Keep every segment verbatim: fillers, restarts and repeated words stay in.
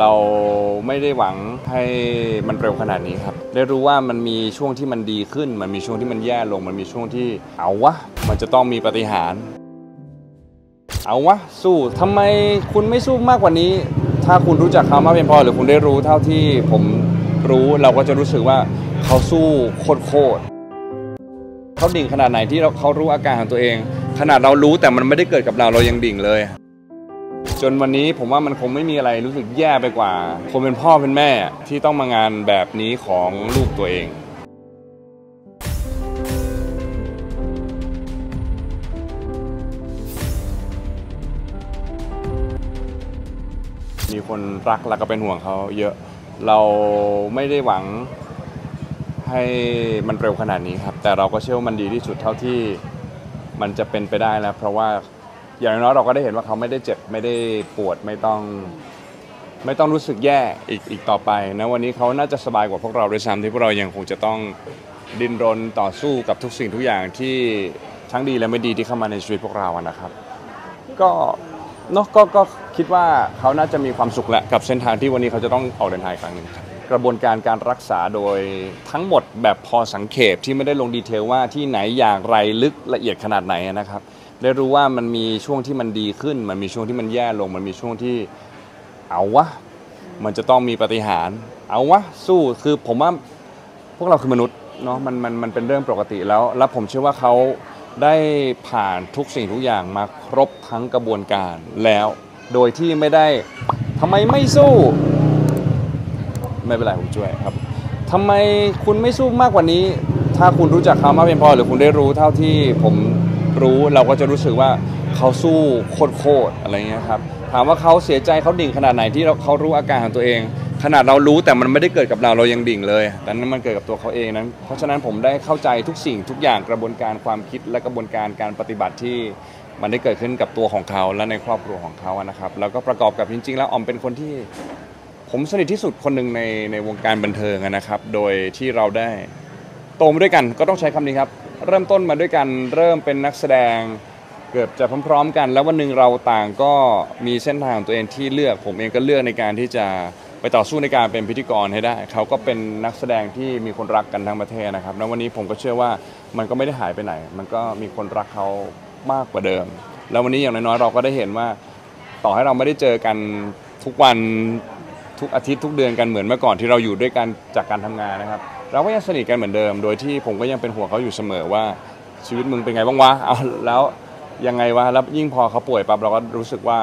เราไม่ได้หวังให้มันเร็วขนาดนี้ครับได้รู้ว่ามันมีช่วงที่มันดีขึ้นมันมีช่วงที่มันแย่ลงมันมีช่วงที่เอาวะมันจะต้องมีปาฏิหาริย์เอาวะสู้ทำไมคุณไม่สู้มากกว่านี้ถ้าคุณรู้จักเขามากเพียงพอหรือคุณได้รู้เท่าที่ผมรู้เราก็จะรู้สึกว่าเขาสู้โคตรโคตรเขาดิ่งขนาดไหนที่เราเขารู้อาการของตัวเองขนาดเรารู้แต่มันไม่ได้เกิดกับเราเรายังดิ่งเลยจนวันนี้ผมว่ามันคงไม่มีอะไรรู้สึกแย่ไปกว่าคนเป็นพ่อเป็นแม่ที่ต้องมางานแบบนี้ของลูกตัวเองมีคนรักและก็เป็นห่วงเขาเยอะเราไม่ได้หวังให้มันเร็วขนาดนี้ครับแต่เราก็เชื่อว่ามันดีที่สุดเท่าที่มันจะเป็นไปได้แล้วเพราะว่าอย่างน้อยเราก็ได้เห็นว่าเขาไม่ได้เจ็บไม่ได้ปวดไม่ต้องไม่ต้องรู้สึกแย่อีกอีกต่อไปนะวันนี้เขาน่าจะสบายกว่าพวกเราด้วยซ้ำที่พวกเรายังคงจะต้องดิ้นรนต่อสู้กับทุกสิ่งทุกอย่างที่ทั้งดีและไม่ดีที่เข้ามาในชีวิตพวกเราอะนะครับก็เนาะก็ก็คิดว่าเขาน่าจะมีความสุขแหละกับเส้นทางที่วันนี้เขาจะต้องออกเดินทางอีกครั้งหนึ่งกระบวนการการรักษาโดยทั้งหมดแบบพอสังเขปที่ไม่ได้ลงดีเทลว่าที่ไหนอย่างไรลึกละเอียดขนาดไหนนะครับได้รู้ว่ามันมีช่วงที่มันดีขึ้นมันมีช่วงที่มันแย่ลงมันมีช่วงที่เอาวะมันจะต้องมีปาฏิหาริย์เอาวะสู้คือผมว่าพวกเราคือมนุษย์เนาะมันมันมันเป็นเรื่องปกติแล้วและผมเชื่อว่าเขาได้ผ่านทุกสิ่งทุกอย่างมาครบทั้งกระบวนการแล้วโดยที่ไม่ได้ทำไมไม่สู้ไม่เป็นไรผมช่วยครับทำไมคุณไม่สู้มากกว่านี้ถ้าคุณรู้จักเขามากเพียงพอหรือคุณได้รู้เท่าที่ผมรู้เราก็จะรู้สึกว่าเขาสู้โคตรโคตรอะไรเงี้ยครับถามว่าเขาเสียใจเขาดิ่งขนาดไหนที่เขารู้อาการของตัวเองขนาดเรารู้แต่มันไม่ได้เกิดกับเราเรายังดิ่งเลยแต่นั้นมันเกิดกับตัวเขาเองนั้นเพราะฉะนั้นผมได้เข้าใจทุกสิ่งทุกอย่างกระบวนการความคิดและกระบวนการการปฏิบัติที่มันได้เกิดขึ้นกับตัวของเขาและในครอบครัวของเขานะครับแล้วก็ประกอบกับจริงๆแล้วออมเป็นคนที่ผมสนิทที่สุดคนหนึ่งในในวงการบันเทิงนะครับโดยที่เราได้โตมาด้วยกันก็ต้องใช้คำนี้ครับเริ่มต้นมาด้วยกันเริ่มเป็นนักแสดงเกือบจะพร้อมๆกันแล้ววันหนึ่งเราต่างก็มีเส้นทางของตัวเองที่เลือกผมเองก็เลือกในการที่จะไปต่อสู้ในการเป็นพิธีกรให้ได้เขาก็เป็นนักแสดงที่มีคนรักกันทั้งประเทศนะครับแล้ววันนี้ผมก็เชื่อว่ามันก็ไม่ได้หายไปไหนมันก็มีคนรักเขามากกว่าเดิมแล้ววันนี้อย่างน้อยๆเราก็ได้เห็นว่าต่อให้เราไม่ได้เจอกันทุกวันทุกอาทิตย์ทุกเดือนกันเหมือนเมื่อก่อนที่เราอยู่ด้วยกันจากการทำงานนะครับเราก็ยังสนิทกันเหมือนเดิมโดยที่ผมก็ยังเป็นห่วงเขาอยู่เสมอว่าชีวิตมึงเป็นไงบ้างวะเอาแล้วยังไงวะแล้วยิ่งพอเขาป่วยปั๊บเราก็รู้สึกว่า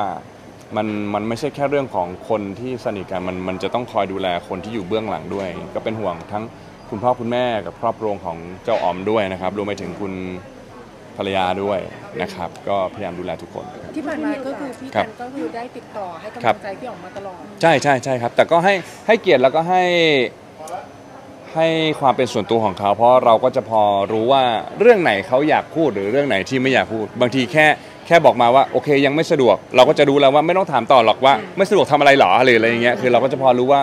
มันมันไม่ใช่แค่เรื่องของคนที่สนิทกันมันมันจะต้องคอยดูแลคนที่อยู่เบื้องหลังด้วยก็เป็นห่วงทั้งคุณพ่อคุณแม่กับครอบครัวของเจ้าออมด้วยนะครับรวมไปถึงคุณภรรยาด้วยนะครับก็พยายามดูแลทุกคนที่ผ่านมาก็คือพี่กันก็คือได้ติดต่อให้กำลังใจพี่ออกมาตลอดใช่ใช่ใช่ครับแต่ก็ให้ให้เกียรติแล้วก็ให้ให้ความเป็นส่วนตัวของเขาเพราะเราก็จะพอรู้ว่าเรื่องไหนเขาอยากพูดหรือเรื่องไหนที่ไม่อยากพูดบางทีแค่แค่บอกมาว่าโอเคยังไม่สะดวกเราก็จะรู้แล้วว่าไม่ต้องถามต่อหรอกว่าไม่สะดวกทำอะไรหรอหรืออะไรอย่างเงี้ยคือเราก็จะพอรู้ว่า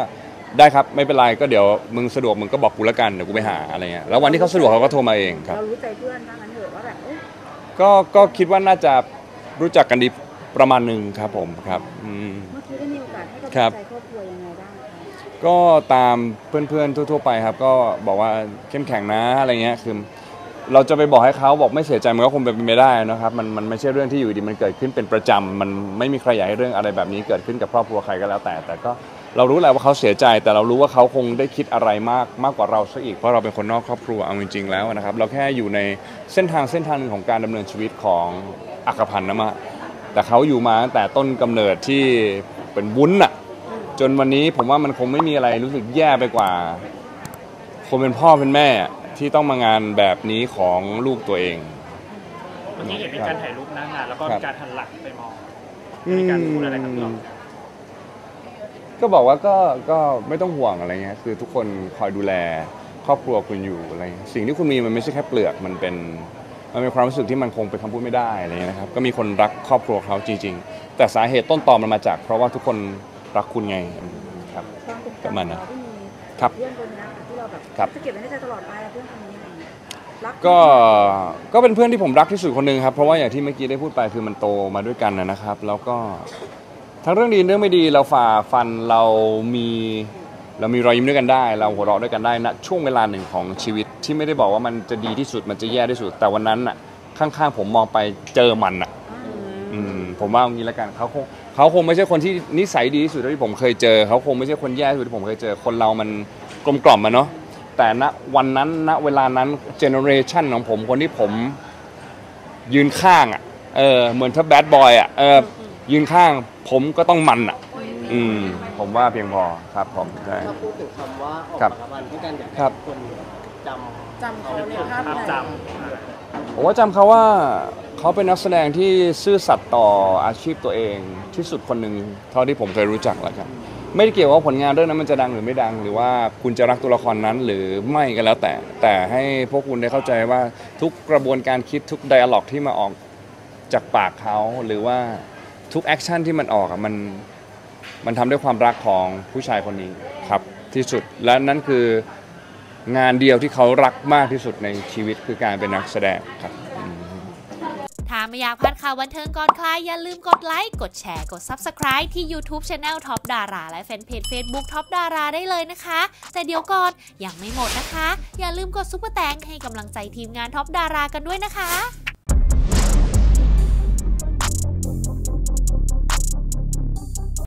ได้ครับไม่เป็นไรก็เดี๋ยวมึงสะดวกมึงก็บอกกูละกันเดี๋ยวกูไปหาอะไรเงี้ยแล้ววันที่เขาสะดวกเขาก็โทรมาเองครับเรารู้ใจเพื่อนนะงั้นเถอะว่าแบบก็ก็คิดว่าน่าจะรู้จักกันดีประมาณหนึ่งครับผมครับอืมเมื่อกี้ได้มีโอกาสให้กำลังใจครอบครัวยังไงบ้างก็ตามเพื่อนๆทั่วๆไปครับก็บอกว่าเข้มแข็งนะอะไรเงี้ยคือเราจะไปบอกให้เขาบอกไม่เสียใจมันก็คงเป็นไปไม่ได้นะครับมันมันไม่ใช่เรื่องที่อยู่ดีมันเกิดขึ้นเป็นประจำมันไม่มีใครอยากให้เรื่องอะไรแบบนี้เกิดขึ้นกับครอบครัวใครก็แล้วแต่แต่ก็เรารู้แหละว่าเขาเสียใจแต่เรารู้ว่าเขาคงได้คิดอะไรมากมากกว่าเราซะอีกเพราะเราเป็นคนนอกครอบครัวเอาจริงๆแล้วนะครับเราแค่อยู่ในเส้นทางเส้นทางหนึ่งของการดำเนินชีวิตของอัครพันธ์นะมะแต่เขาอยู่มาตั้งแต่ต้นกำเนิดที่เป็นวุ้นอะจนวันนี้ผมว่ามันคงไม่มีอะไรรู้สึกแย่ไปกว่าคนเป็นพ่อเป็นแม่ที่ต้องมางานแบบนี้ของลูกตัวเองเมื่อกี้เห็นมีการถ่ายรูปหน้างานแล้วก็มีการหันหลังไปมองมีการพูดอะไรกันบ้างก็บอกว่าก็ก็ไม่ต้องห่วงอะไรเงี้ยคือทุกคนคอยดูแลครอบครัวคุณอยู่อะไรสิ่งที่คุณมีมันไม่ใช่แค่เปลือกมันเป็นมันเป็นความรู้สึกที่มันคงเป็นคำพูดไม่ได้อะไรเงี้ยนะครับก็มีคนรักครอบครัวเขาจริงๆแต่สาเหตุต้นตอมันมาจากเพราะว่าทุกคนรักคุณไงครับประมาณนั้นครับเรื่องบนนะที่เราแบบจะเก็บไว้ในใจตลอดไปเรื่องคนนี้ก็ก็เป็นเพื่อนที่ผมรักที่สุดคนหนึ่งครับเพราะว่าอย่างที่เมื่อกี้ได้พูดไปคือมันโตมาด้วยกันนะครับแล้วก็ ทั้งเรื่องดีเรื่องไม่ดีเราฝ่าฟันเรามีเรามีรอยยิ้มด้วยกันได้เราหัวเราะด้วยกันได้ณช่วงเวลาหนึ่งของชีวิตที่ไม่ได้บอกว่ามันจะดีที่สุดมันจะแย่ที่สุดแต่วันนั้นน่ะข้างๆผมมองไปเจอมันน่ะผมว่าอย่างนี้ละกันเขาคงเขาคงไม่ใช่คนที่นิสัยดีที่สุดที่ผมเคยเจอเขาคงไม่ใช่คนแย่ที่สุดที่ผมเคยเจอคนเรามันกลมกล่อมมาเนาะแต่ณวันนั้นณเวลานั้นเจเนอเรชันของผมคนที่ผมยืนข้างอ่ะเออเหมือนถ้าแบดบอยอ่ะเออยืนข้างผมก็ต้องมันอ่ะอืมผมว่าเพียงพอครับผมใช่ถ้าพูดถึงคำว่าออกมาวันด้วยกันอยากให้คนจำจำเขาในภาพจำผมว่าจำเขาว่าเขาเป็นนักแสดงที่ซื่อสัตย์ต่ออาชีพตัวเองที่สุดคนหนึ่งเท่าที่ผมเคยรู้จักแล้วครับไม่ได้เกี่ยวว่าผลงานเรื่องนั้นมันจะดังหรือไม่ดังหรือว่าคุณจะรักตัวละครนั้นหรือไม่ก็แล้วแต่แต่ให้พวกคุณได้เข้าใจว่าทุกกระบวนการคิดทุกไดอะล็อกที่มาออกจากปากเขาหรือว่าทุกแอคชั่นที่มันออกมันมันทำด้วยความรักของผู้ชายคนนี้ครับที่สุดและนั่นคืองานเดียวที่เขารักมากที่สุดในชีวิตคือการเป็นนักแสดงครับถ้าไม่อยากพลาดข่าวบันเทิงก่อนใครอย่าลืมกดไลค์กดแชร์กด ซับสไครบ์ ที่ ยูทูบ Channel ท็อปดาราและแฟนเพจ เฟซบุ๊ก ท็อปดาราได้เลยนะคะแต่เดี๋ยวก่อนยังไม่หมดนะคะอย่าลืมกดซุปเปอร์แตงให้กำลังใจทีมงานท็อปดารากันด้วยนะคะ